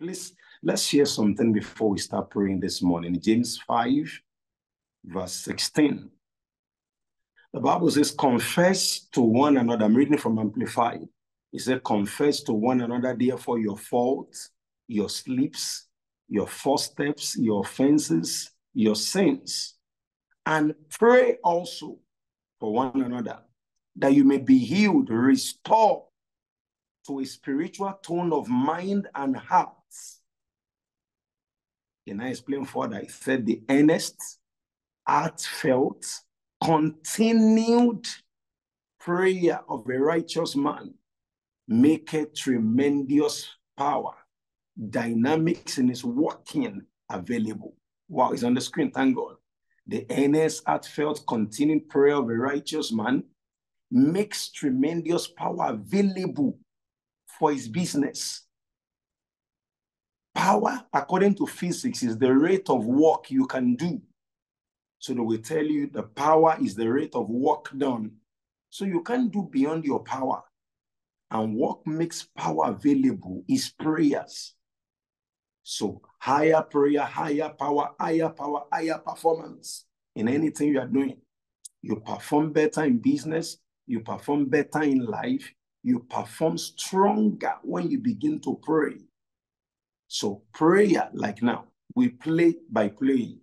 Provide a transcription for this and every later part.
Please, let's share something before we start praying this morning. James 5, verse 16. The Bible says, confess to one another. I'm reading from Amplified. It said, confess to one another, therefore, your faults, your slips, your false steps, your offenses, your sins, and pray also for one another, that you may be healed, restored to a spiritual tone of mind and heart. Can I explain further? It said the earnest, heartfelt, continued prayer of a righteous man maketh tremendous power, dynamics in his working available. Wow, it's on the screen, thank God. The earnest, heartfelt, continued prayer of a righteous man makes tremendous power available for his business. Power, according to physics, is the rate of work you can do. So they will tell you the power is the rate of work done. So you can't do beyond your power. And what makes power available is prayers. So higher prayer, higher power, higher power, higher performance in anything you are doing. You perform better in business. You perform better in life. You perform stronger when you begin to pray. So prayer, like now, we play by playing.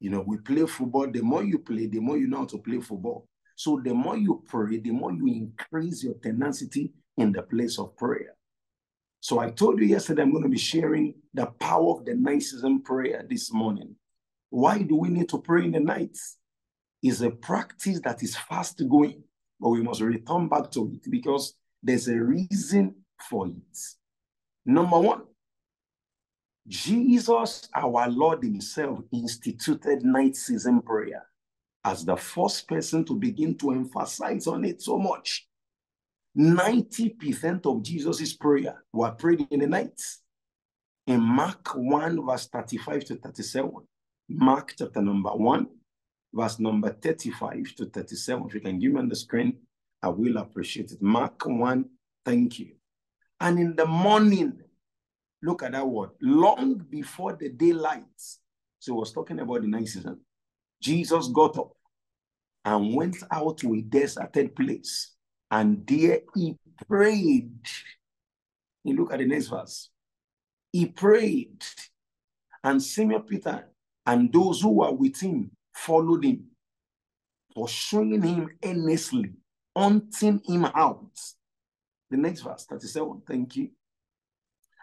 You know, we play football. The more you play, the more you know how to play football. So the more you pray, the more you increase your tenacity in the place of prayer. So I told you yesterday I'm going to be sharing the power of the night season prayer this morning. Why do we need to pray in the night? It's a practice that is fast going. But we must return back to it because there's a reason for it. Number one, Jesus, our Lord himself, instituted night season prayer as the first person to begin to emphasize on it so much. 90% of Jesus' prayer were prayed in the night. In Mark 1, verse 35 to 37, Mark chapter number 1, verse number 35 to 37. If you can give me on the screen, I will appreciate it. Mark 1, thank you. And in the morning, look at that word, long before the daylight. So we're talking about the night season. Jesus got up and went out to a deserted place. And there he prayed. You look at the next verse. He prayed. And Simon Peter and those who were with him followed him, pursuing him earnestly, hunting him out. The next verse, 37, thank you.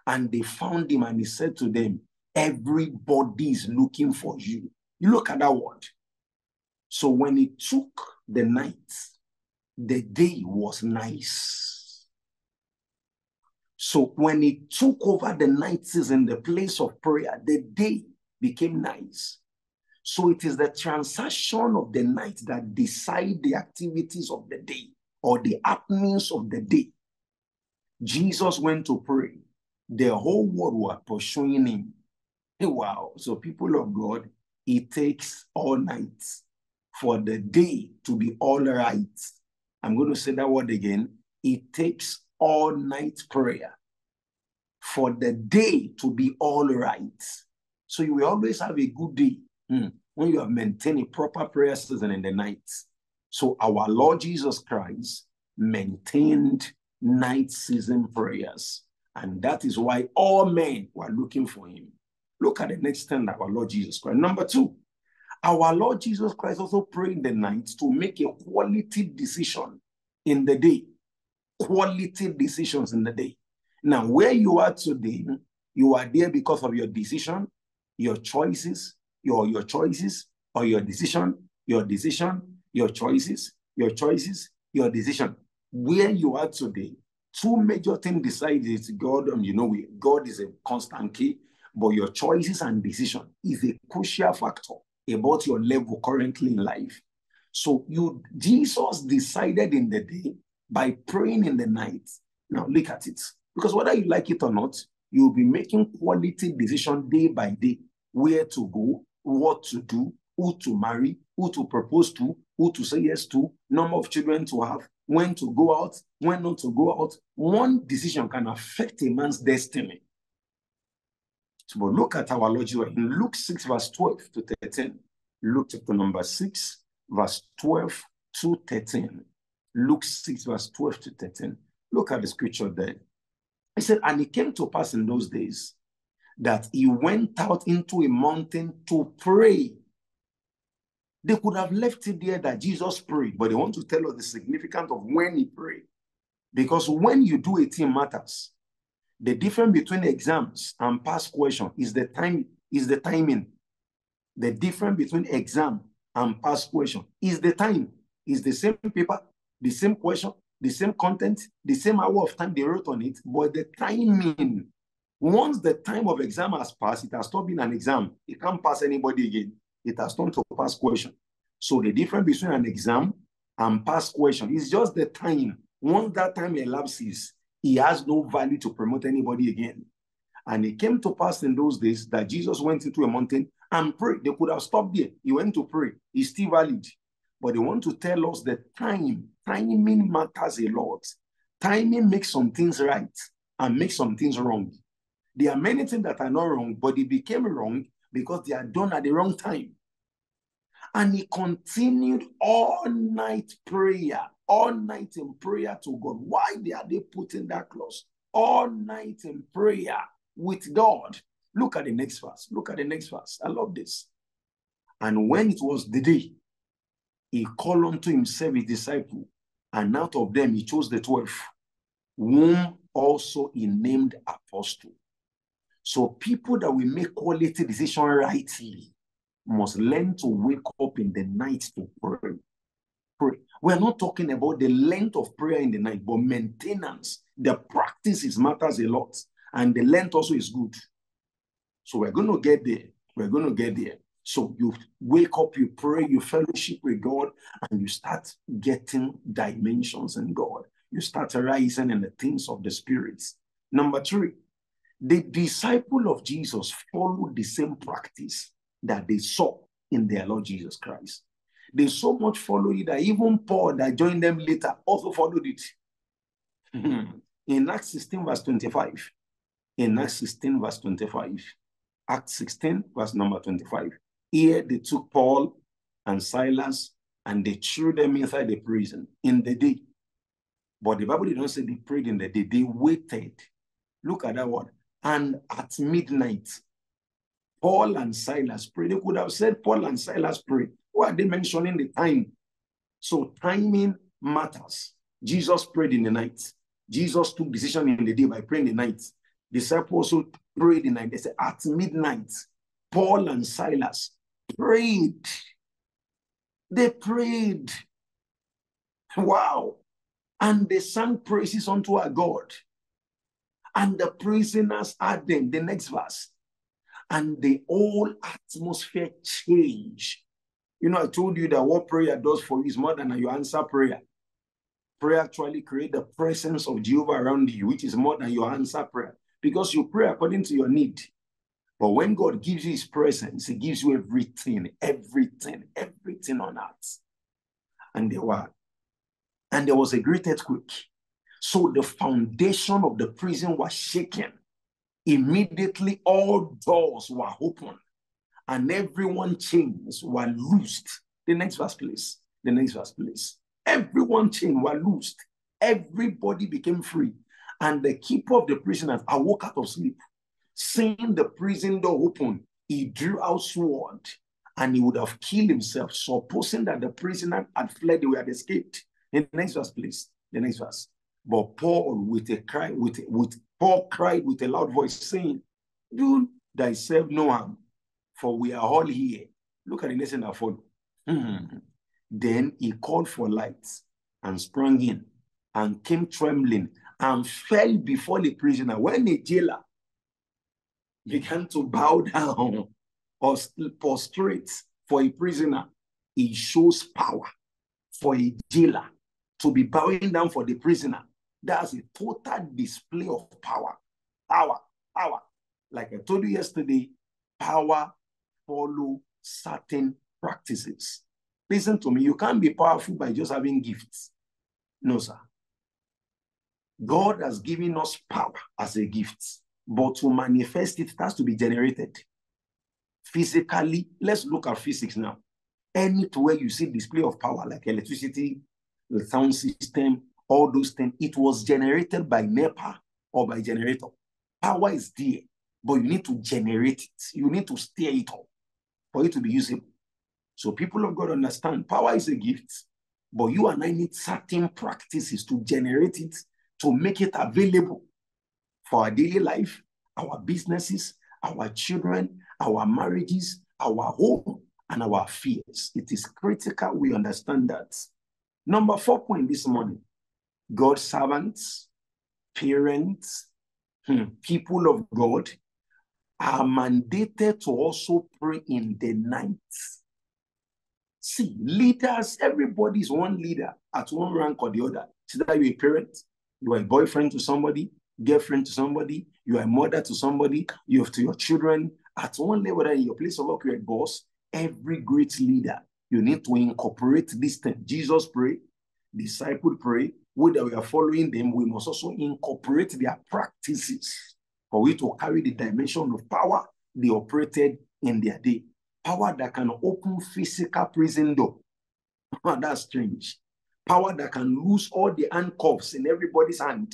And they found him and he said to them, everybody is looking for you. You look at that word. So when he took the night, the day was nice. So when he took over the night season, the place of prayer, the day became nice. So it is the transaction of the night that decide the activities of the day or the happenings of the day. Jesus went to pray. The whole world were pursuing him. Wow. So people of God, it takes all night for the day to be all right. I'm going to say that word again. It takes all night prayer for the day to be all right. So you will always have a good day when you have maintained a proper prayer season in the night. So our Lord Jesus Christ maintained night season prayers. And that is why all men were looking for him. Look at the next stand, our Lord Jesus Christ. Number two, our Lord Jesus Christ also prayed in the night to make a quality decision in the day. Quality decisions in the day. Now, where you are today, you are there because of your decision, your choices, your choices or your decision, your decision, your choices, your choices, your decision. Where you are today, two major things decide is God, and you know, God is a constant key, but your choices and decision is a crucial factor about your level currently in life. So Jesus decided in the day by praying in the night. Now look at it, because whether you like it or not, you'll be making quality decision day by day, where to go, what to do, who to marry, who to propose to, who to say yes to, number of children to have, when to go out, when not to go out. One decision can affect a man's destiny. But look at our Lord Jesus in Luke 6, verse 12 to 13. Luke chapter number 6, verse 12 to 13. Luke 6, verse 12 to 13. Look at the scripture there. It said, and it came to pass in those days that he went out into a mountain to pray. They could have left it there that Jesus prayed, but they want to tell us the significance of when he prayed. Because when you do it, it matters. The difference between exams and past question is the time, is the timing. The difference between exam and past question is the time. It's the same paper, the same question, the same content, the same hour of time they wrote on it, but the timing. Once the time of exam has passed, it has stopped being an exam. It can't pass anybody again. It has turned to a past question. So the difference between an exam and past question is just the time. Once that time elapses, he has no value to promote anybody again. And it came to pass in those days that Jesus went into a mountain and prayed. They could have stopped there. He went to pray. He's still valid. But they want to tell us that time, timing matters a lot. Timing makes some things right and makes some things wrong. There are many things that are not wrong, but they became wrong because they are done at the wrong time. And he continued all night prayer. All night in prayer to God. Why are they putting that clause? All night in prayer with God. Look at the next verse. Look at the next verse. I love this. And when it was the day, he called unto himself his disciples, and out of them he chose the 12, whom also he named apostles. So people that will make quality decision rightly must learn to wake up in the night to pray. We are not talking about the length of prayer in the night, but maintenance, the practices matters a lot. And the length also is good. So we're going to get there. We're going to get there. So you wake up, you pray, you fellowship with God, and you start getting dimensions in God. You start arising in the things of the spirits. Number three, the disciple of Jesus followed the same practice that they saw in their Lord Jesus Christ. They so much followed it that even Paul that joined them later also followed it. In Acts 16 verse 25. In Acts 16 verse 25. Acts 16 verse number 25. Here they took Paul and Silas and they threw them inside the prison in the day. But the Bible did not say they prayed in the day. They waited. Look at that word. And at midnight, Paul and Silas prayed. They could have said Paul and Silas prayed. Why are they mentioning the time? So timing matters. Jesus prayed in the night. Jesus took decision in the day by praying in the night. Disciples also prayed in the night. They said at midnight, Paul and Silas prayed. They prayed. Wow. And they sang praises unto our God. And the prisoners heard them. The next verse. And the whole atmosphere changed. You know, I told you that what prayer does for you is more than your answer prayer. Prayer actually creates the presence of Jehovah around you, which is more than your answer prayer. Because you pray according to your need. But when God gives you his presence, he gives you everything, everything, everything on earth. And there were. And there was a great earthquake. So the foundation of the prison was shaken. Immediately all doors were opened. And everyone's chains were loosed. The next verse, please. The next verse, please. Everyone's chains were loosed. Everybody became free. And the keeper of the prisoners awoke out of sleep. Seeing the prison door open, he drew out sword. And he would have killed himself, supposing that the prisoner had fled, they had escaped. The next verse, please. The next verse. But Paul cried with a loud voice, saying, "Do thyself no harm. For we are all here." Look at the lesson that follow. Then he called for lights and sprang in and came trembling and fell before the prisoner. When the jailer began to bow down or prostrate for a prisoner, he shows power for a jailer to be bowing down for the prisoner. That's a total display of power. Power, power. Like I told you yesterday, power follow certain practices. Listen to me. You can't be powerful by just having gifts. No, sir. God has given us power as a gift. But to manifest it, it has to be generated. Physically, let's look at physics now. Anywhere you see display of power, like electricity, the sound system, all those things, it was generated by NEPA or by generator. Power is there, but you need to generate it. You need to steer it up for it to be usable. So people of God, understand, power is a gift, but you and I need certain practices to generate it, to make it available for our daily life, our businesses, our children, our marriages, our home, and our fears. It is critical we understand that. Number 4 point this morning, God's servants, parents, people of God are mandated to also pray in the night. See, leaders, everybody is one leader at one rank or the other. See that you're a parent, you are a boyfriend to somebody, girlfriend to somebody, you are a mother to somebody, you have to your children. At one level, in your place of work, you're a boss. Every great leader, you need to incorporate this thing. Jesus prayed, disciples prayed. We that we are following them, we must also incorporate their practices for we to carry the dimension of power they operated in their day. Power that can open physical prison door. That's strange. Power that can loose all the handcuffs in everybody's hand.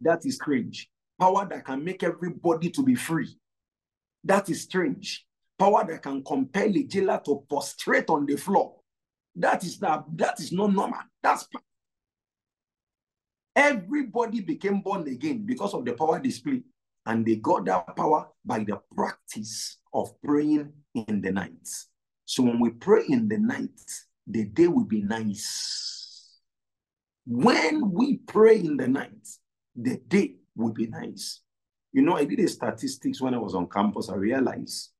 That is strange. Power that can make everybody to be free. That is strange. Power that can compel a jailer to prostrate on the floor. That is not normal. That's power. Everybody became born again because of the power display, and they got that power by the practice of praying in the night. So when we pray in the night, the day will be nice. When we pray in the night, the day will be nice. You know, I did a statistics when I was on campus. I realized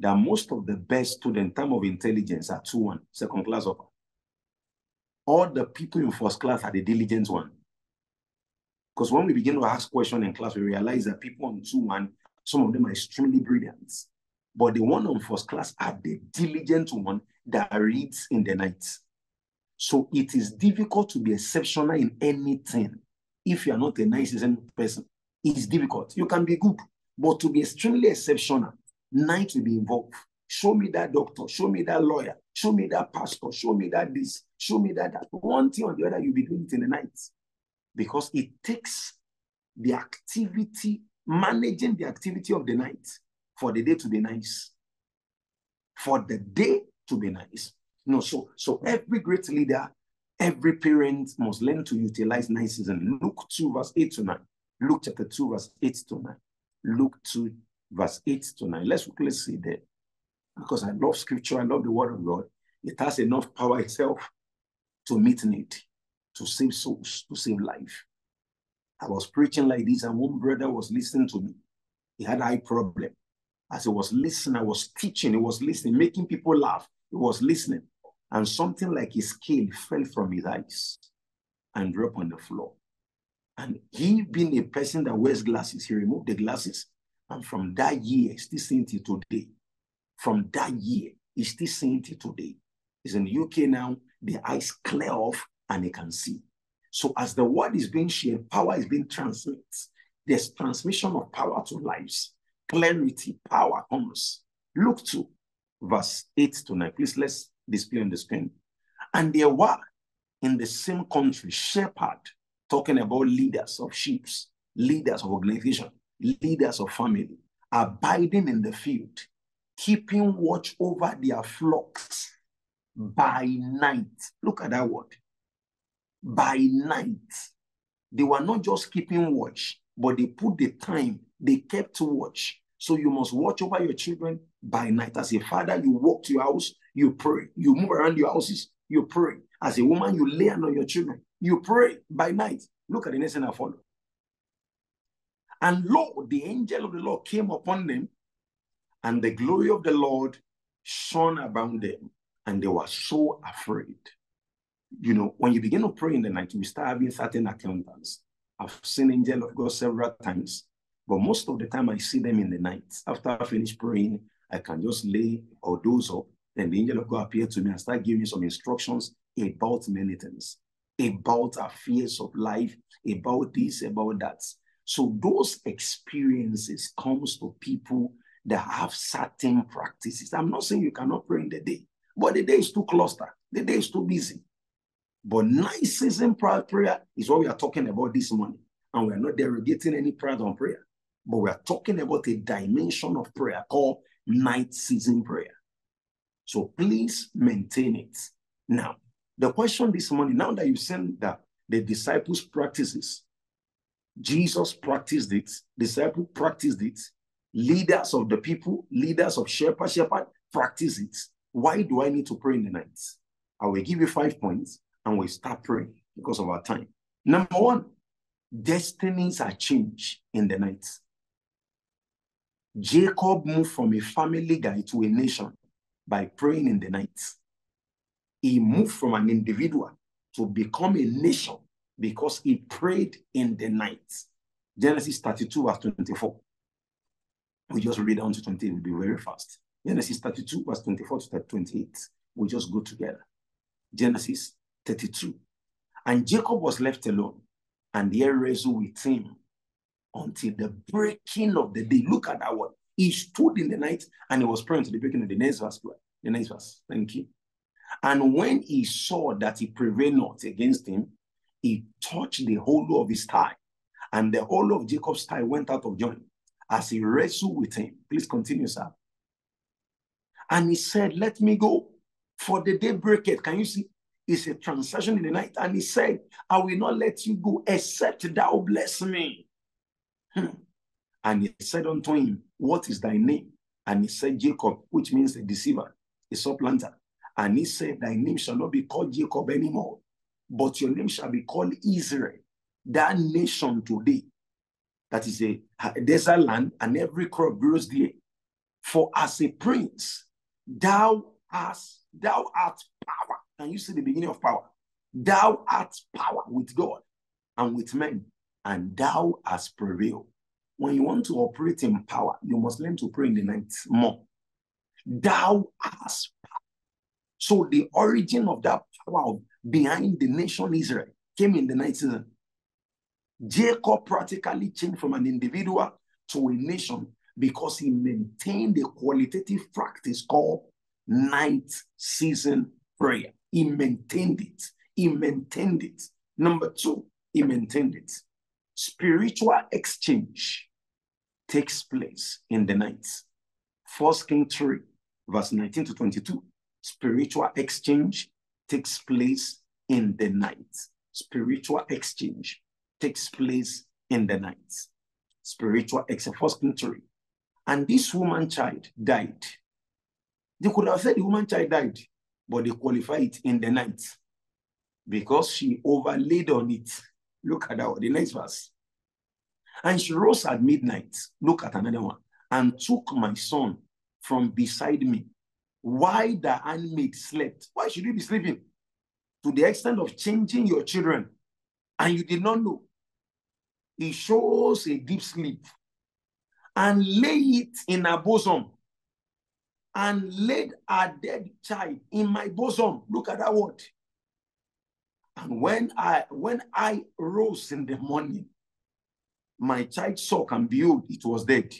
that most of the best students, time of intelligence, are 2-1, second class upper. All the people in first class are the diligent one. Because when we begin to ask questions in class, we realize that people on 2-1, some of them are extremely brilliant. But the one on first class are the diligent one that reads in the night. So it is difficult to be exceptional in anything if you are not a nice person. It's difficult. You can be good, but to be extremely exceptional, night will be involved. Show me that doctor, show me that lawyer, show me that pastor, show me that this, show me that that. One thing or the other, you'll be doing it in the night. Because it takes the activity, managing the activity of the night for the day to be nice. For the day to be nice. No, so every great leader, every parent must learn to utilize night season. Luke 2, verse 8 to 9. Luke chapter 2, verse 8 to 9. Luke 2, verse 8 to 9. Let's see there. Because I love scripture, I love the word of God. It has enough power itself to meet need, to save souls, to save life. I was preaching like this and one brother was listening to me. He had eye problem. As he was listening, I was teaching, he was listening, making people laugh. He was listening. And something like his scale fell from his eyes and dropped on the floor. And he being a person that wears glasses, he removed the glasses. And from that year, still seeing it today. From that year, he's still seeing it today. He's in the UK now, the eyes clear off, and he can see. So as the word is being shared, power is being transmitted. There's transmission of power to lives. Clarity, power comes. Luke 2, verse 8 to 9. Please, let's display on the screen. And there were in the same country, shepherd, talking about leaders of sheep, leaders of organization, leaders of family, abiding in the field, keeping watch over their flocks by night. Look at that word. By night. They were not just keeping watch, but they put the time. They kept watch. So you must watch over your children by night. As a father, you walk to your house, you pray. You move around your houses, you pray. As a woman, you lay on your children. You pray by night. Look at the next thing I follow. And lo, the angel of the Lord came upon them, and the glory of the Lord shone about them, and they were so afraid. You know, when you begin to pray in the night, you start having certain encounters. I've seen angel of God several times, but most of the time I see them in the night. After I finish praying, I can just lay or doze up, and the angel of God appeared to me and started giving me some instructions about many things, about affairs of life, about this, about that. So those experiences comes to people that have certain practices. I'm not saying you cannot pray in the day, but the day is too clustered. The day is too busy. But night season prayer is what we are talking about this morning. And we are not derogating any prayer on prayer. But we are talking about a dimension of prayer called night season prayer. So please maintain it. Now, the question this morning, now that you've seen that the disciples practices, Jesus practiced it, disciples practiced it, leaders of the people, leaders of shepherd practice it. Why do I need to pray in the night? I will give you 5 points and we'll start praying because of our time. Number one, destinies are changed in the night. Jacob moved from a family guy to a nation by praying in the night. He moved from an individual to become a nation because he prayed in the night. Genesis 32 verse 24. We just read down to 28, it will be very fast. Genesis 32 verse 24 to 28. We just go together. Genesis 32. And Jacob was left alone, and he wrestled with him until the breaking of the day. Look at that one. He stood in the night and he was praying to the breaking of the next verse. The next verse. Thank you. And when he saw that he prevailed not against him, he touched the hollow of his thigh, and the hollow of Jacob's thigh went out of joint as he wrestled with him. Please continue, sir. And he said, let me go, for the day breaketh. Can you see? It's a transaction in the night. And he said, I will not let you go, except thou bless me. And he said unto him, what is thy name? And he said, Jacob, which means a deceiver, a supplanter. And he said, thy name shall not be called Jacob anymore, but your name shall be called Israel. That nation today, that is a desert land, and every crop grows there. For as a prince, thou art power. Can you see the beginning of power? Thou art power with God and with men, and thou hast prevailed. When you want to operate in power, you must learn to pray in the night more. Thou hast power. So the origin of that power behind the nation Israel came in the night season. Jacob practically changed from an individual to a nation because he maintained a qualitative practice called night season prayer. He maintained it. He maintained it. Number two, he maintained it. Spiritual exchange takes place in the night. 1 Kings 3, verse 19 to 22. Spiritual exchange takes place in the night. Spiritual exchange takes place in the night. Spiritual exchange, 1 Kings 3. And this woman child died. They could have said the woman child died, but they qualify it in the night because she overlaid on it. Look at that, the next verse. And she rose at midnight. Look at another one. And took my son from beside me. Why the handmaid slept? Why should you be sleeping? To the extent of changing your children. And you did not know. It shows a deep sleep. And lay it in her bosom. And laid her dead child in my bosom. Look at that word. And when I rose in the morning, my child saw, and behold, it was dead.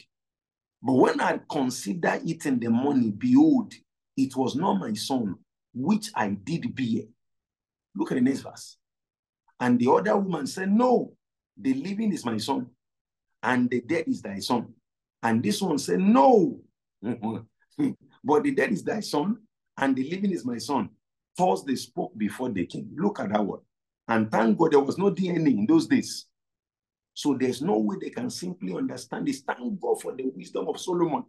But when I considered it in the morning, behold, it was not my son, which I did bear. Look at the next verse. And the other woman said, no, the living is my son, and the dead is thy son. And this one said, no, but the dead is thy son, and the living is my son. Thus they spoke before they came. Look at that word. And thank God there was no DNA in those days. So there's no way they can simply understand this. Thank God for the wisdom of Solomon.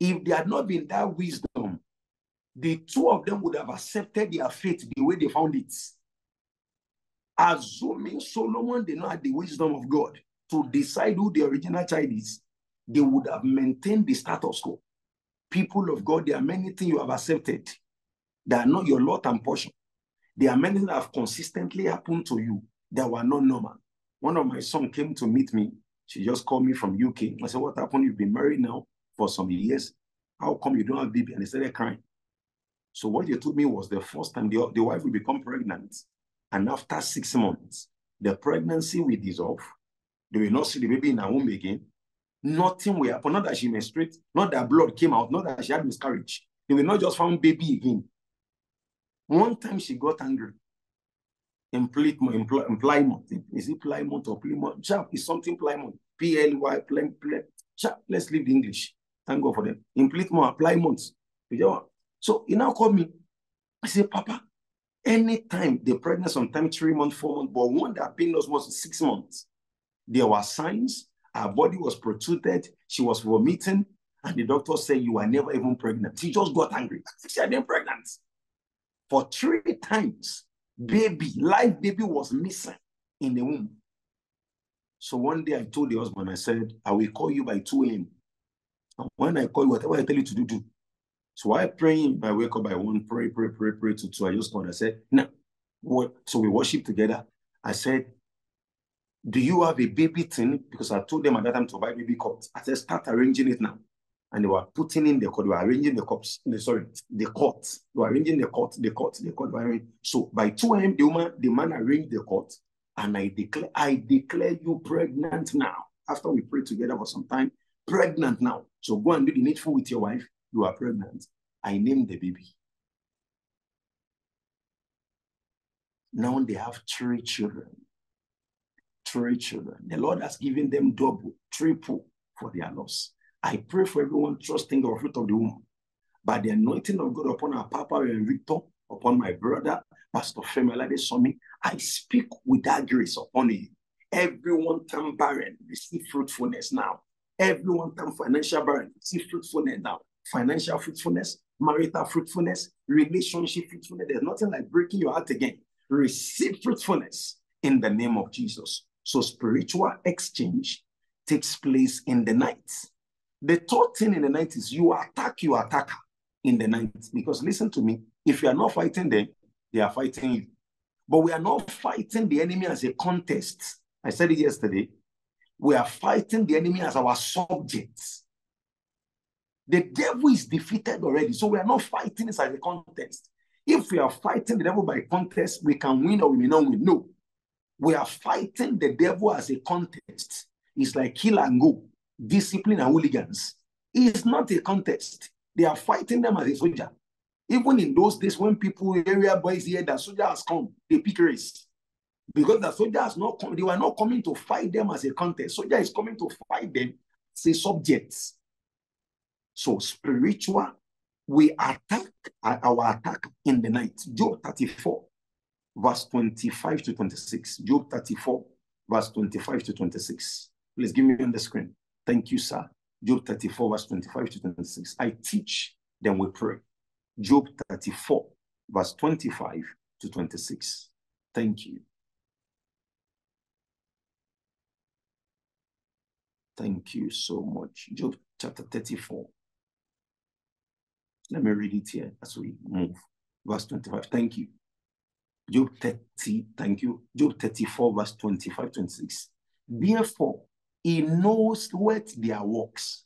If there had not been that wisdom, the two of them would have accepted their fate the way they found it. Assuming Solomon did not have the wisdom of God to decide who the original child is, they would have maintained the status quo. People of God, there are many things you have accepted that are not your lot and portion. There are many things that have consistently happened to you that were not normal. One of my sons came to meet me. She just called me from UK. I said, what happened? You've been married now for some years. How come you don't have baby? And they started crying. So what they told me was the first time the wife will become pregnant. And after 6 months, the pregnancy will dissolve. They will not see the baby in her womb again. Nothing will happen. Not that she menstruated, not that blood came out, not that she had miscarriage. They will not just find baby again. One time she got angry. In Plymouth. Is it Plymouth or Plymouth? Sharp is something Plymouth. P-L-Y, Sharp. Let's leave the English. Thank God for them. In Plymouth. So he now called me. I said, Papa, anytime they're pregnant, sometimes 3 months, 4 months, but one that pain us was 6 months. There were signs. Her body was protruded. She was vomiting. And the doctor said, you are never even pregnant. She just got angry. She had been pregnant. For 3 times, live baby was missing in the womb. So one day I told the husband, I said, I will call you by 2 a.m. And when I call you, whatever I tell you to do, do. So I pray, I wake up by 1, pray to 2. I just called, I said, no. So we worship together. I said, do you have a baby thing? Because I told them at that time to buy baby cups. I said, start arranging it now. And they were putting in the court, they were arranging the cups, the court. They were arranging the court. So by 2 a.m., the man arranged the court, and I declare you pregnant now. After we prayed together for some time, pregnant now. So go and do the needful with your wife. You are pregnant. I named the baby. Now they have 3 children. 3 children. The Lord has given them double, triple for their loss. I pray for everyone trusting the fruit of the womb. By the anointing of God upon our Papa and Victor, upon my brother, Pastor Femi Ladisomi, I speak with that grace upon you. Everyone turn barren, receive fruitfulness now. Everyone turn financial barren, receive fruitfulness now. Financial fruitfulness, marital fruitfulness, relationship fruitfulness. There's nothing like breaking your heart again. Receive fruitfulness in the name of Jesus. So spiritual exchange takes place in the night. The third thing in the night is you attack your attacker in the night. Because listen to me, if you are not fighting them, they are fighting you. But we are not fighting the enemy as a contest. I said it yesterday. We are fighting the enemy as our subjects. The devil is defeated already, so we are not fighting this as a contest. If we are fighting the devil by contest, we can win or we may not win. No. We are fighting the devil as a contest. It's like kill and go. Discipline and hooligans. It's not a contest. They are fighting them as a soldier. Even in those days when people, area boys hear that soldier has come, they pick race. Because the soldier has not come, they were not coming to fight them as a contest. Soldier is coming to fight them as a subject. So spiritual, we attack our attack in the night. Job 34, verse 25 to 26. Job 34, verse 25 to 26. Please give me on the screen. Thank you, sir. Job 34, verse 25 to 26. I teach, then we pray. Job 34, verse 25 to 26. Thank you. Thank you so much. Job chapter 34. Let me read it here as we move. Verse 25. Thank you. Job 34, verse 25, 26. Therefore, he knows what their works,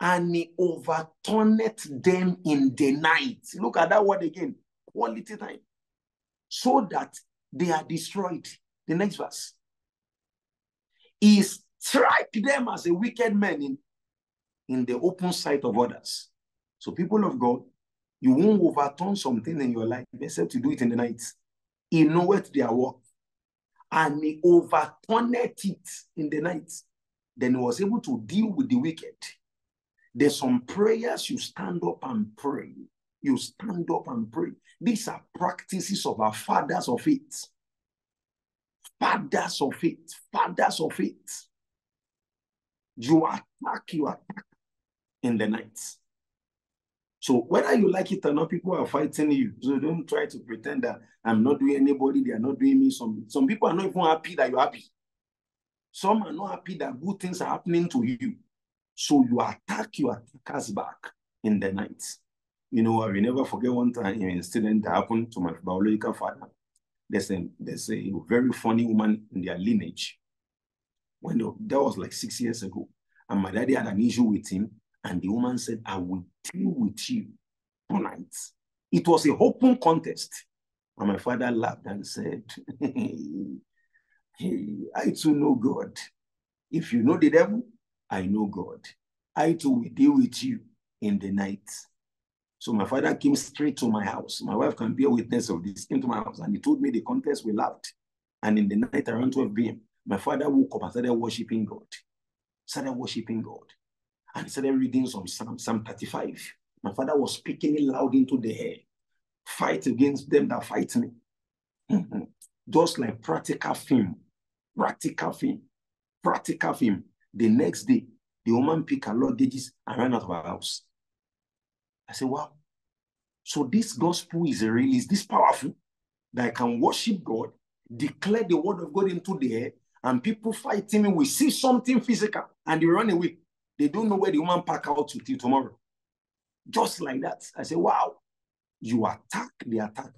and he overturneth them in the night. Look at that word again, quality time, so that they are destroyed. The next verse. He strike them as a wicked man in the open sight of others. So people of God, you won't overturn something in your life except you do it in the night. He knoweth their work, and he overturned it in the night. Then he was able to deal with the wicked. There's some prayers you stand up and pray. You stand up and pray. These are practices of our fathers of faith. Fathers of faith. Fathers of faith. You attack in the night. So whether you like it or not, people are fighting you. So don't try to pretend that I'm not doing anybody, they are not doing me. Some people are not even happy that you're happy. Some are not happy that good things are happening to you. So you attack your attackers back in the night. You know, I will never forget one time an incident that happened to my biological father. There's a very funny woman in their lineage. That was like 6 years ago. And my daddy had an issue with him. And the woman said, I will deal with you tonight. It was an open contest. And my father laughed and said, I too know God. If you know the devil, I know God. I too will deal with you in the night. So my father came straight to my house. My wife can be a witness of this. Came to my house and he told me the contest, we laughed. And in the night around 12 p.m., my father woke up and started worshiping God. And he started reading some Psalm 35. My father was speaking it loud into the air. Fight against them that fight me. Just like practical film. The next day, the woman picked a lot of digits and ran out of her house. I said, wow. So this gospel is a release, this powerful, that I can worship God, declare the word of God into the air, and people fighting me will see something physical and they run away. They don't know where the woman pack out to till tomorrow. Just like that. I said, wow. You attack the attack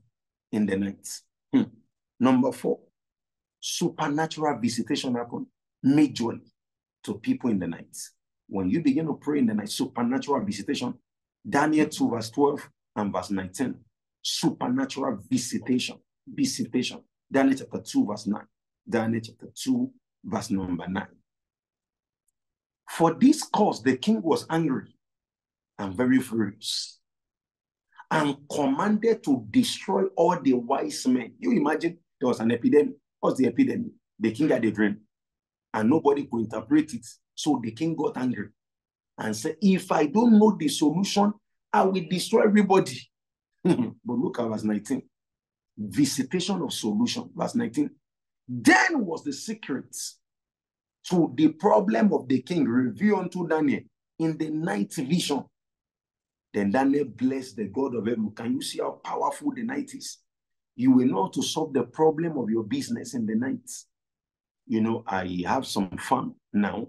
in the night. Number 4, supernatural visitation happen majorly to people in the night. When you begin to pray in the night, supernatural visitation, Daniel 2 verse 12 and verse 19, supernatural visitation, Daniel chapter 2 verse 9, Daniel chapter 2 verse number 9. For this cause the king was angry and very furious, and commanded to destroy all the wise men. You imagine there was an epidemic. What's the epidemic? The king had a dream, and nobody could interpret it. So the king got angry and said, if I don't know the solution, I will destroy everybody. But look at verse 19. Visitation of solution, verse 19. Then was the secret to the problem of the king revealed unto Daniel in the night vision. Then Daniel blessed the God of heaven. Can you see how powerful the night is? You will know how to solve the problem of your business in the night. You know, I have some farm now,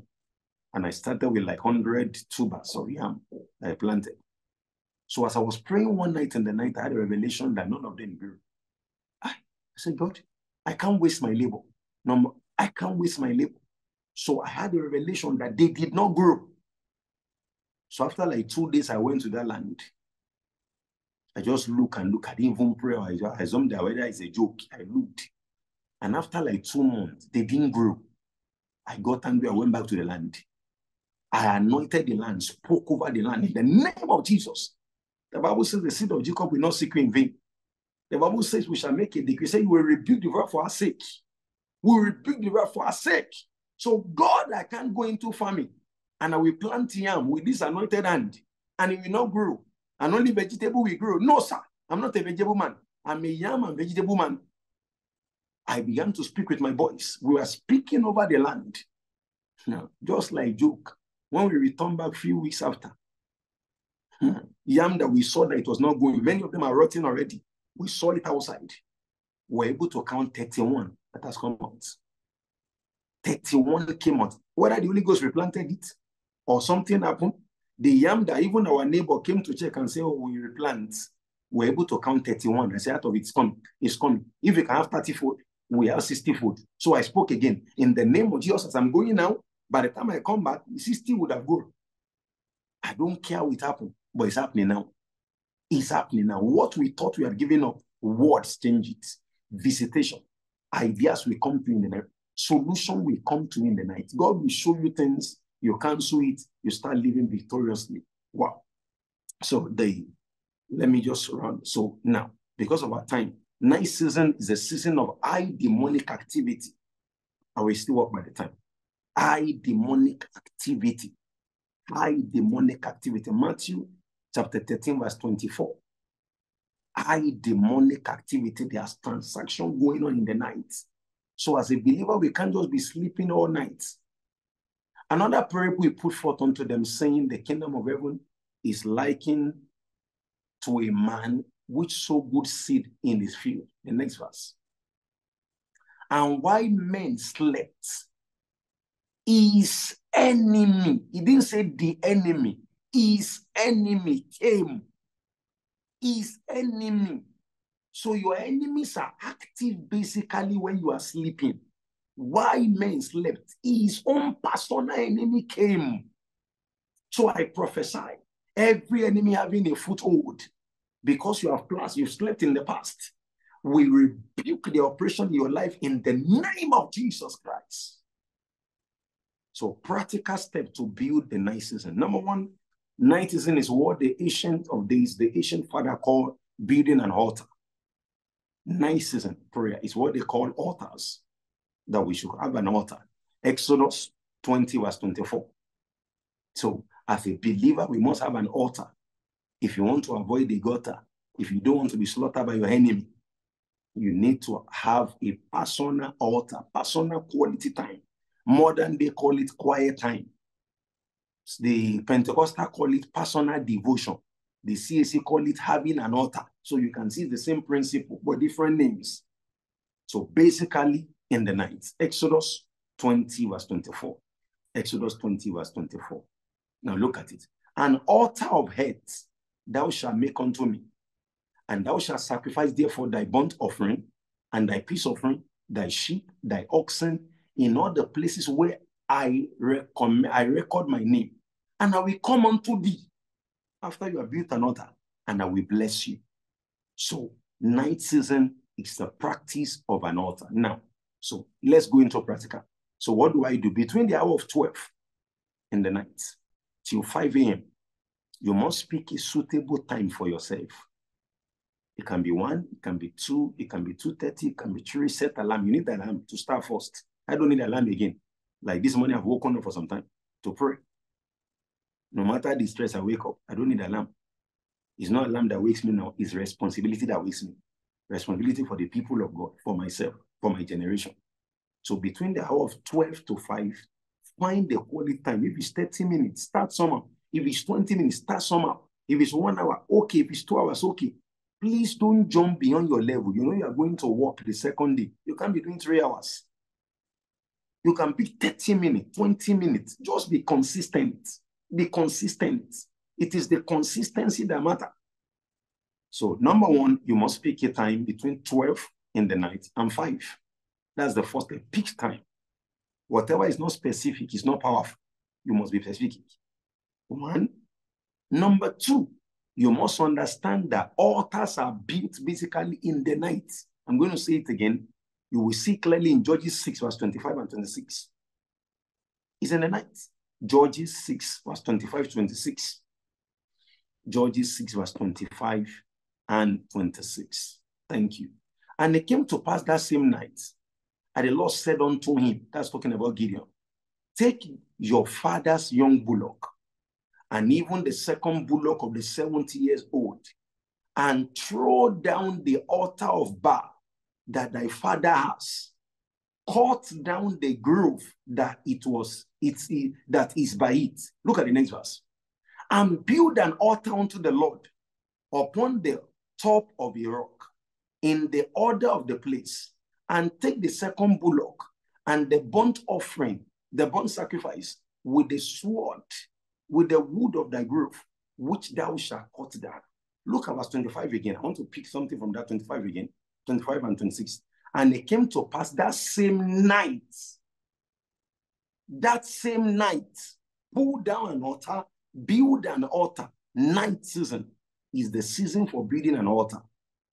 and I started with like 100 tubers of yam that I planted. So as I was praying one night in the night, I had a revelation that none of them grew. I said, God, I can't waste my labor. No, I can't waste my labor. So I had a revelation that they did not grow. So after like 2 days, I went to that land. I just look. I didn't even pray. I assumed that whether it's a joke. I looked. And after like 2 months, they didn't grow. I got angry. I went back to the land. I anointed the land, spoke over the land in the name of Jesus. The Bible says the seed of Jacob will not seek you in vain. The Bible says we shall make a decree. Say, we will rebuke the wrath for our sake. We will rebuke the wrath for our sake. So God, I can't go into farming. And I will plant yam with this anointed hand, and it will not grow. And only vegetable will grow. No, sir, I'm not a vegetable man. I'm a yam and vegetable man. I began to speak with my voice. We were speaking over the land. Now, just like joke, when we returned back a few weeks after, yam that we saw that it was not going, many of them are rotting already. We saw it outside. We were able to count 31 that has come out. 31 came out. Whether the Holy Ghost replanted it, or something happened, the yam that even our neighbor came to check and say, oh, we replant, we're able to count 31. I said, out of it's coming, it's coming. If we can have 30-fold, we have 60-fold. So I spoke again. In the name of Jesus, as I'm going now, by the time I come back, 60 would have gone. I don't care what happened, but it's happening now. It's happening now. What we thought we had given up, words change it. Visitation. Ideas will come to you in the night. Solution will come to you in the night. God will show you things. You cancel it, you start living victoriously. Wow. So let me just run. So now, because of our time, night season is a season of high demonic activity. I will still work by the time. High demonic activity. Matthew chapter 13, verse 24. High demonic activity. There's transaction going on in the night. So as a believer, we can't just be sleeping all night. Another parable we put forth unto them, saying, the kingdom of heaven is likened to a man which sowed good seed in his field. The next verse. And while men slept, his enemy, he didn't say the enemy, his enemy came. His enemy. So your enemies are active basically when you are sleeping. Why men slept, his own personal enemy came. So I prophesy, every enemy having a foothold, because you have slept in the past, We rebuke the oppression in your life in the name of Jesus Christ. So practical step to build the niceism. Number one, niceism is what the ancient of days, the ancient father called building an altar. Niceism prayer is what they call altars, that we should have an altar. Exodus 20 verse 24. So as a believer, we must have an altar. If you want to avoid the gutter, if you don't want to be slaughtered by your enemy, you need to have a personal altar, personal quality time. Modern day call it quiet time. The Pentecostal call it personal devotion. The CAC call it having an altar. So you can see the same principle, but different names. So basically in the night, Exodus 20 verse 24. Exodus 20 verse 24. Now look at it. An altar of heads thou shalt make unto me, and thou shalt sacrifice therefore thy burnt offering, and thy peace offering, thy sheep, thy oxen, in all the places where I record my name. And I will come unto thee after you have built an altar, and I will bless you. So night season is the practice of an altar. Now, so let's go into practical. So what do I do? Between the hour of 12 in the night till 5 a.m., you must pick a suitable time for yourself. It can be 1, it can be 2, it can be 2:30, it can be 3. Set alarm. You need the alarm to start first. I don't need alarm again. Like this morning, I've woken up for some time to pray. No matter the stress, I wake up. I don't need alarm. It's not alarm that wakes me now. It's responsibility that wakes me. Responsibility for the people of God, for myself, for my generation. So between the hour of 12 to 5, find the quality time. If it's 30 minutes, start somehow. If it's 20 minutes, start somehow. If it's 1 hour, okay. If it's 2 hours, okay. Please don't jump beyond your level. You know you are going to work the second day. You can be doing 3 hours. You can pick 30 minutes, 20 minutes. Just be consistent. Be consistent. It is the consistency that matters. So number one, you must pick a time between 12 in the night and 5. That's the first step. Pick time. Whatever is not specific, is not powerful. You must be specific. One. Number two, you must understand that altars are built basically in the night. I'm going to say it again. You will see clearly in Judges 6, verse 25 and 26. It's in the night. Judges 6, verse 25, 26. Judges 6, verse 25 and 26. Thank you. And it came to pass that same night, and the Lord said unto him, that's talking about Gideon, take your father's young bullock, and even the second bullock of the 70 years old, and throw down the altar of Baal that thy father has, cut down the grove that is by it. Look at the next verse. And build an altar unto the Lord upon the top of a rock, in the order of the place, and take the second bullock and the burnt offering, the burnt sacrifice, with the sword, with the wood of thy grove, which thou shalt cut down. Look at verse 25 again. I want to pick something from that 25 again, 25 and 26. And it came to pass that same night, pull down an altar, build an altar. Night season is the season for building an altar.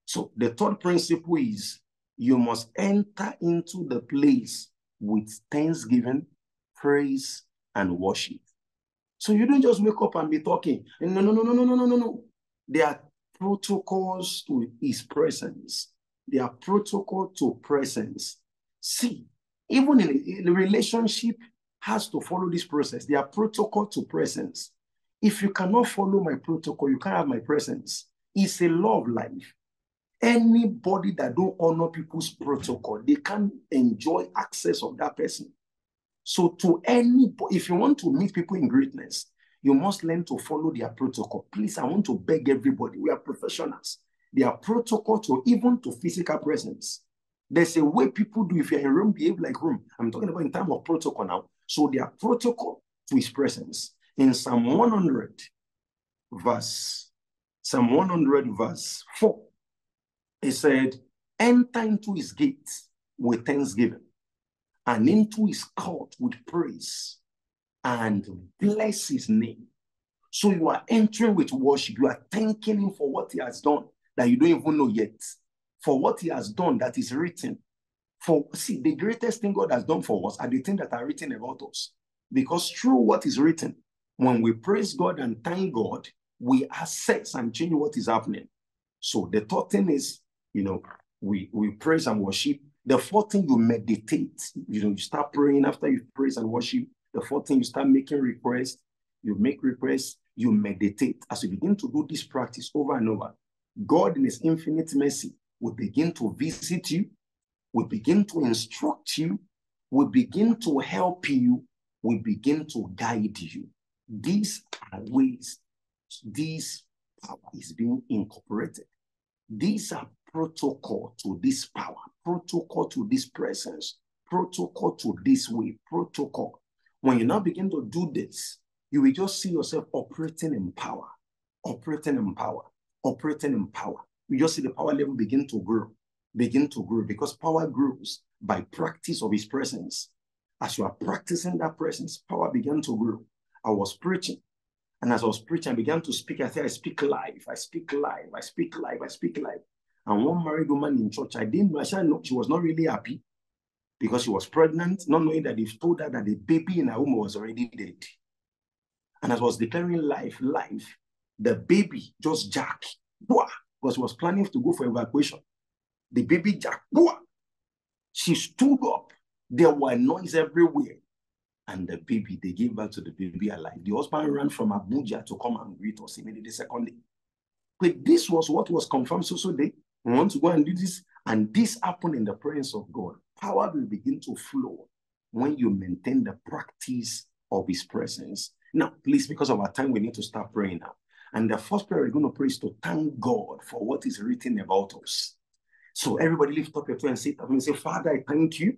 So the third principle is you must enter into the place with thanksgiving, praise, and worship. So you don't just wake up and be talking. No. There are protocols to his presence. There are protocols to presence. See, even in a relationship has to follow this process. There are protocols to presence. If you cannot follow my protocol, you can't have my presence. It's a law of life. Anybody that don't honor people's protocol, they can't enjoy access of that person. So to anybody, if you want to meet people in greatness, you must learn to follow their protocol. Please, I want to beg everybody. We are professionals. There are protocols to even to physical presence. There's a way people do. If you're in a room, behave like room. I'm talking about in time of protocol now. So there are protocol to his presence. In Psalm 100 verse 4, it said, enter into his gates with thanksgiving, and into his court with praise, and bless his name. So you are entering with worship. You are thanking him for what he has done that you don't even know yet. for what he has done that is written. For see, the greatest thing God has done for us are the things that are written about us. Because through what is written, when we praise God and thank God, we assess and change what is happening. So the third thing is, we praise and worship. The fourth thing, you meditate. You start praying after you praise and worship. The fourth thing, you start making requests. You make requests. You meditate. As you begin to do this practice over and over, God in his infinite mercy will begin to visit you, will begin to instruct you, will begin to help you, will begin to guide you. These are ways this power is being incorporated. These are protocol to this power, protocol to this presence, protocol to this way, protocol. When you now begin to do this, you will just see yourself operating in power, operating in power, operating in power. You just see the power level begin to grow, because power grows by practice of his presence. As you are practicing that presence, power began to grow. I was preaching, and as I was preaching, I began to speak. I said, I speak life, I speak life, I speak life, I speak life. And one married woman in church, I didn't know, she was not really happy because she was pregnant, not knowing that they've told her that the baby in her womb was already dead. And as I was declaring life, life, the baby just jacked, because she was planning to go for evacuation. The baby jacked, she stood up. There were noise everywhere. And the baby, they gave birth to the baby alive. The husband ran from Abuja to come and greet us immediately, second day. But this was what was confirmed. So they want to go and do this. And this happened in the presence of God. Power will begin to flow when you maintain the practice of his presence. Now, please, because of our time, we need to start praying now. And the first prayer we're going to pray is to thank God for what is written about us. So everybody lift up your two and sit up and say, Father, I thank you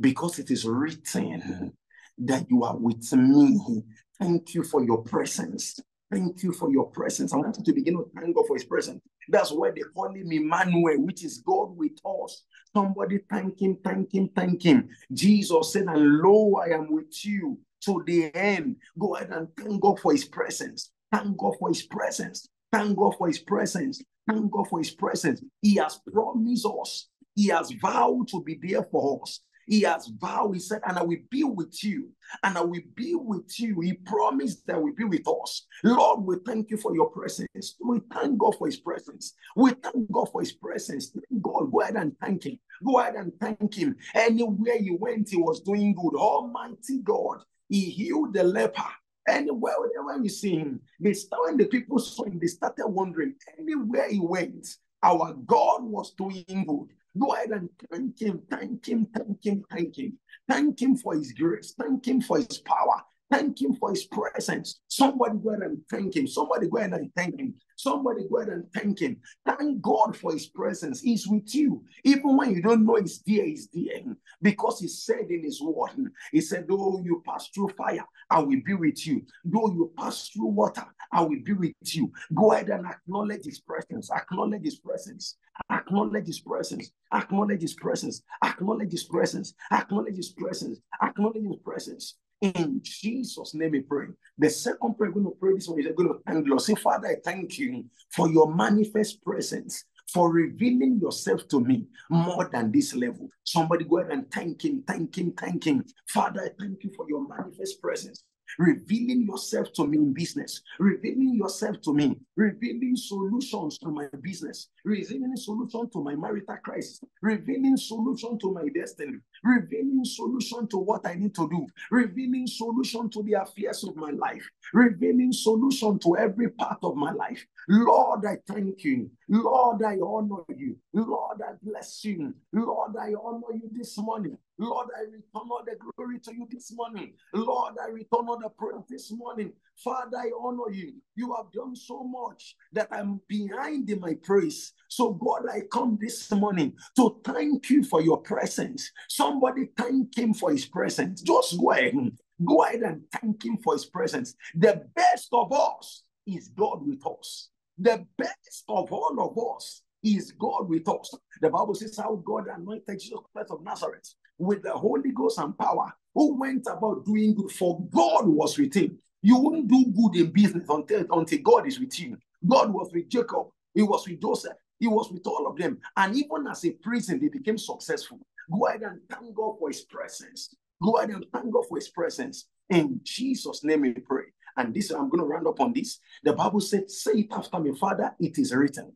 because it is written that you are with me. Thank you for your presence. Thank you for your presence. I want you to begin to thank God for his presence. That's why they call him Emmanuel, which is God with us. Somebody thank him, thank him, thank him. Jesus said, and lo, I am with you to the end. Go ahead and thank God for his presence. Thank God for his presence. Thank God for his presence. Thank God for his presence. He has promised us. He has vowed to be there for us. He has vowed, he said, and I will be with you, and I will be with you. He promised that will be with us. Lord, we thank you for your presence. We thank God for his presence. We thank God for his presence. Thank God, go ahead and thank him. Go ahead and thank him. Anywhere he went, he was doing good. Almighty God, he healed the leper. Anywhere, whenever you see him, when the people saw him, they started wondering, anywhere he went, our God was doing good. Go ahead and thank him, thank him, thank him, thank him. Thank him for his grace. Thank him for his power. Thank him for his presence. Somebody go ahead and thank him. Somebody go ahead and thank him. Somebody go ahead and thank him. Thank God for his presence. He's with you. Even when you don't know he's there, he's there. Because he said in his word, he said, though you pass through fire, I will be with you. Though you pass through water, I will be with you. Go ahead and acknowledge his presence. Acknowledge his presence. Acknowledge his presence. Acknowledge his presence. Acknowledge his presence. Acknowledge his presence. Acknowledge his presence. In Jesus' name we pray. The second prayer we're going to pray this one is going to thank Lord. Say, Father, I thank you for your manifest presence, for revealing yourself to me more than this level. Somebody go ahead and thank him, thank him, thank him. Father, I thank you for your manifest presence. Revealing yourself to me in business, revealing yourself to me, revealing solutions to my business, revealing solution to my marital crisis, revealing solution to my destiny, revealing solution to what I need to do, revealing solution to the affairs of my life, revealing solution to every part of my life. Lord, I thank you. Lord, I honor you. Lord, I bless you. Lord, I honor you this morning. Lord, I return all the glory to you this morning. Lord, I return all the praise this morning. Father, I honor you. You have done so much that I'm behind in my praise. So God, I come this morning to thank you for your presence. Somebody thank him for his presence. Just go ahead and thank him for his presence. The best of us is God with us. The best of all of us is God with us. The Bible says how God anointed Jesus Christ of Nazareth with the Holy Ghost and power, who went about doing good, for God was with him. You won't do good in business until God is with you. God was with Jacob. He was with Joseph. He was with all of them. And even as a prison, they became successful. Go ahead and thank God for his presence. Go ahead and thank God for his presence. In Jesus' name we pray. And this, I'm going to round up on this. The Bible said, say it after me, Father, it is written,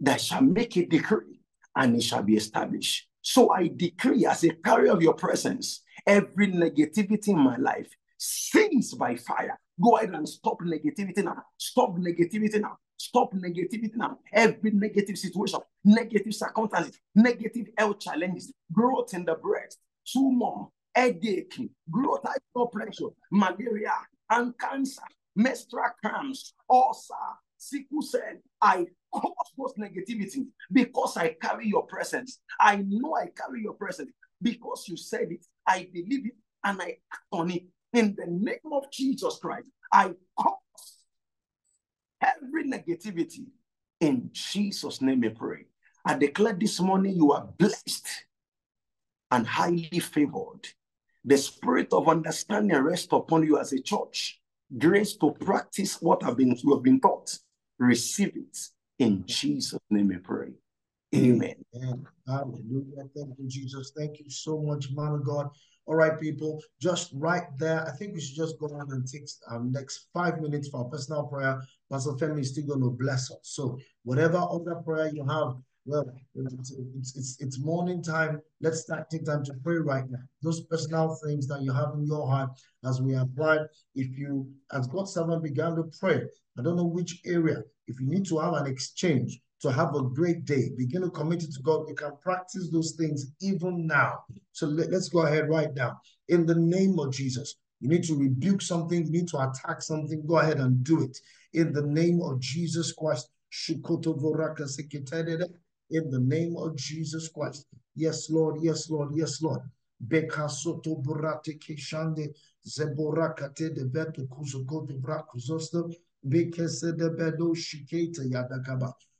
that shall make a decree, and it shall be established. So I decree as a carrier of your presence, every negativity in my life sings by fire. Go ahead and stop negativity now. Stop negativity now. Stop negativity now. Every negative situation, negative circumstances, negative health challenges, growth in the breast, tumor, headache, growth, high blood pressure, malaria, and cancer, menstrual cramps, ulcer, sickle cell. I cause those negativity because I carry your presence. I know I carry your presence because you said it. I believe it and I act on it. In the name of Jesus Christ, I cause every negativity. In Jesus' name we pray. I declare this morning you are blessed and highly favored. The spirit of understanding rests upon you as a church. Grace to practice what you have been taught. Receive it. In Jesus' name we pray. Amen. Amen. Hallelujah. Thank you, Jesus. Thank you so much, man of God. All right, people, just right there. I think we should just go on and take our next 5 minutes for our personal prayer. Pastor Femi is still going to bless us. So whatever other prayer you have, well, it's morning time. Let's start, take time to pray right now. Those personal things that you have in your heart as we apply. If you, as God's servant began to pray, I don't know which area, if you need to have an exchange, to have a great day, begin to commit it to God. You can practice those things even now. So let's go ahead right now. In the name of Jesus, you need to rebuke something, you need to attack something, go ahead and do it. In the name of Jesus Christ, in the name of Jesus Christ. Yes, Lord, yes, Lord, yes, Lord.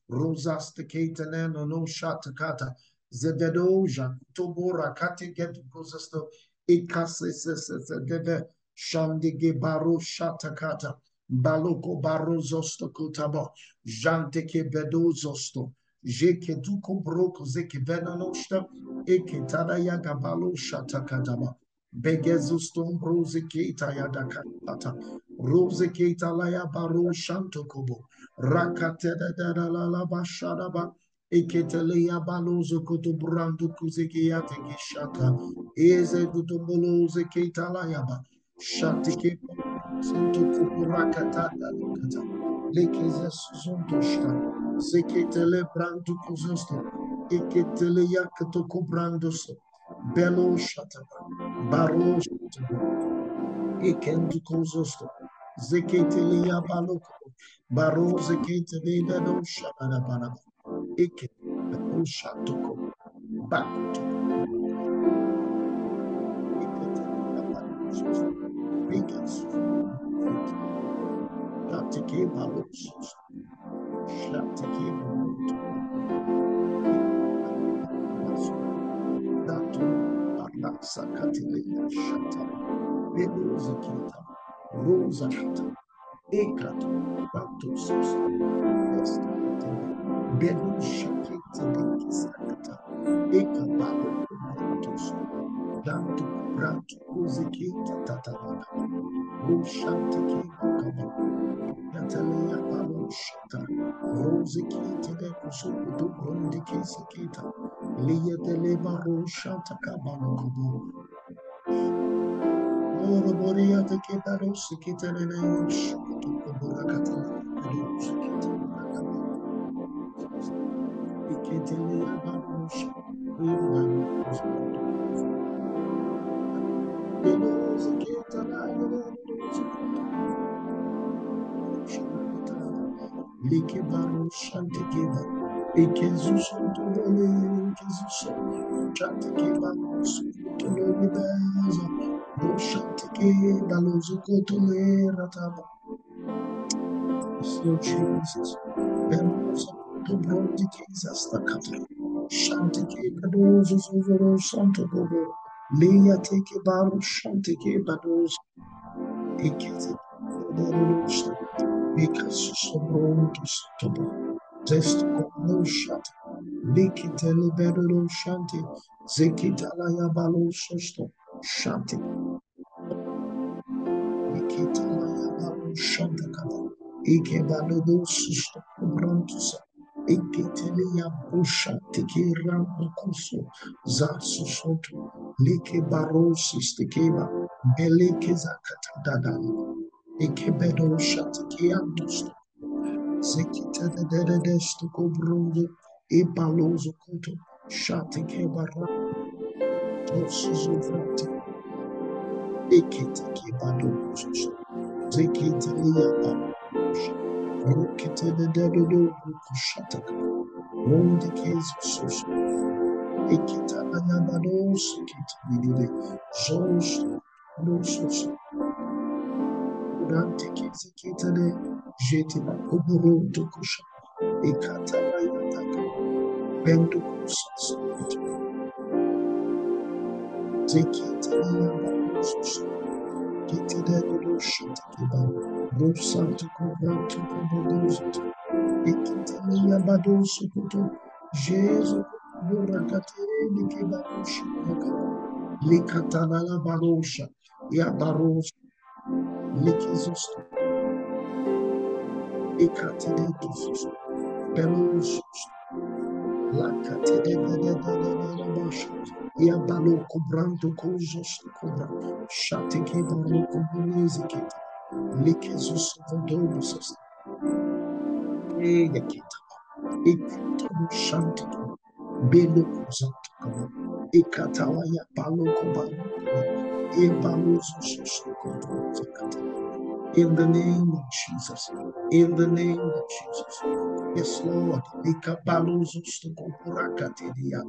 Rosa Stakata Nano no Shatakata Zebedoja Tobora Katiget Gozasto Ekasedeve Shandige Baro Shatakata Baloko Baro Zosto Kotabo Janteke Bedo Zosto Jeke Duko Broko Zeki Venanosta Eketada Yagabalo Shatakataba Begezuston Rose Keta Yadakata Rose Keta Laya Baro Shantokobo Rakate da la la basharaba eketeleya balozo kotobrando kuzekeya tekeshaka eze kutomboloze ketalayaba shatike santo kurakata kata lekeze zontoshka seketele brando kuzosto eketeleya kotobrando so belo shataba baro ekendu kuzosto zeketeleya baloko Baro zekete leda no shana banaba. Eke no shatoko. Bakuto. Ekete leda balusos. Bigas. Shateke balusos. Shateke baluto. Dato barlasa katelea shata. Bebo zeketa. Rosa shata. Ekrato, Baptosos, Festa, Bedu Shakita, Sakata, Ekabado, Baptos, Danto, Branto, Uzikita, Tatarana, Rushantaki, Kabo, Natalia, Balo, Shata, Rosikita, Kusukutu, Rundiki, Sikita, Lia de Leba, Roshata, Kabano, Kubo. Boria the Kitaros, the kitten and I shot the so Jesus, Belos to Brodikis as the Catholic, Shantike Bados over Santo Bobo, Lea take a barrel, Shantike Bados, a kitty, the Rosh, make us so wrong to stop. Test no shut. Likitele bedolo shanti. Zikitalaya balo sosto shanti. Likitalaya balo shanta kata. Ike balodo sosto kubrantusa. Ikitele ya busha tiki ramu kuso. Zatsu soto. Liki barosis tikiba. Beleke zakata dadani. Ike bedolo shanti kiantusto. Zekita de dedes to go brode, e balozo coto, shanting a barra, tosses of water. Ekita kibados, Zekita liaba, Rokita de dedo, Shatak, Won the case of Sosa, Ekita ayabados, Kit Vidide, Zos, Losos, Rantikita de. Jetina Oboro Dukusha, Ekatalayataka, Bendukus, Zekitania Bakus, Kitidagosha, Rosa to Kubra to Kubodozit, Ekitania Badosukuto, Jesus, Murakate, Nikibarosha, Likatana Barosha, Yabaros, Likizosta. E catedetus, Belus, La Catedebash, Iabalo Cobranto Cosos Cobra, Shatiki Baroco Music, Likizus Vodomus, Egakita, Ecatum Shantico, Belucosatacaba, Ecatawaya Balocoba, Ebalusus Cobra. In the name of Jesus. In the name of Jesus. Yes, Lord. Ika balozus to kopuraka tedia.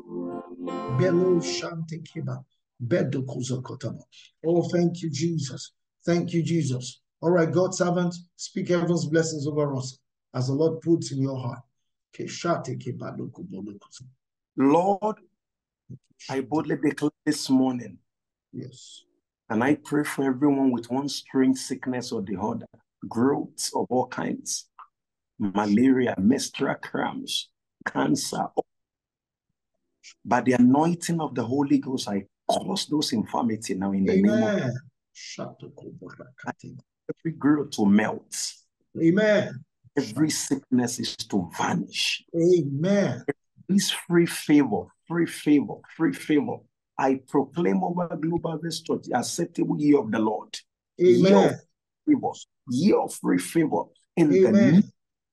Belo shante kiba. Bedo kuzokotama. Oh, thank you, Jesus. Thank you, Jesus. All right, God's servant, speak heaven's blessings over us as the Lord puts in your heart. Lord, I boldly declare this morning. Yes. And I pray for everyone with one strange sickness or the other, growths of all kinds, malaria, menstrual cramps, cancer. By the anointing of the Holy Ghost, I cause those infirmities now in the name of God. Every growth to melt. Amen. Every sickness is to vanish. Amen. Please free favor, free favor, free favor. I proclaim over Global West Church the acceptable year of the Lord. Amen. Year of free favor in Amen. The name of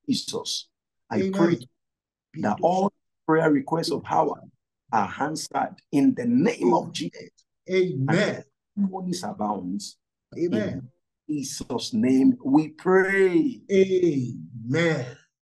Jesus. I Amen. Pray that all prayer requests of power are answered in the name of Jesus. Amen. Monies abounds. Amen. In Jesus' name we pray. Amen.